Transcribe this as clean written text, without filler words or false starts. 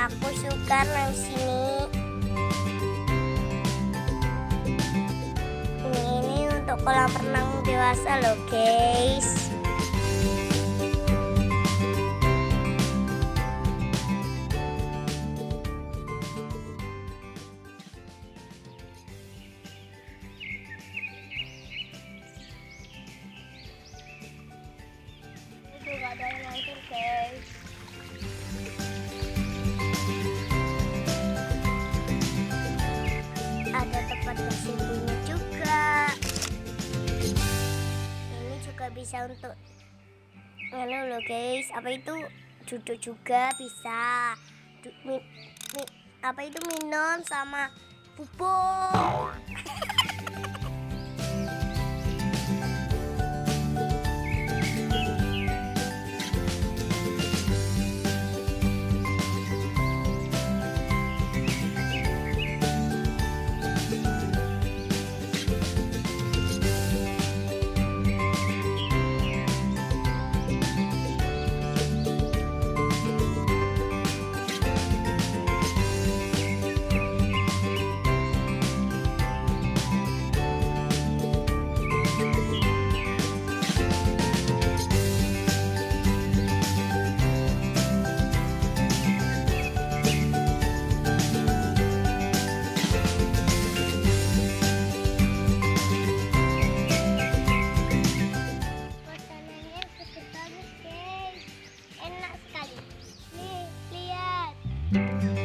Aku suka main sini. Ini untuk kolam renang dewasa loh, guys. Ada yang hancur, guys. Ada tempat bersembunyi juga. Ini juga bisa untuk nganu loh, guys. Apa itu? Duduk juga bisa. Apa itu minum sama bubur. Enak sekali. Nih, lihat.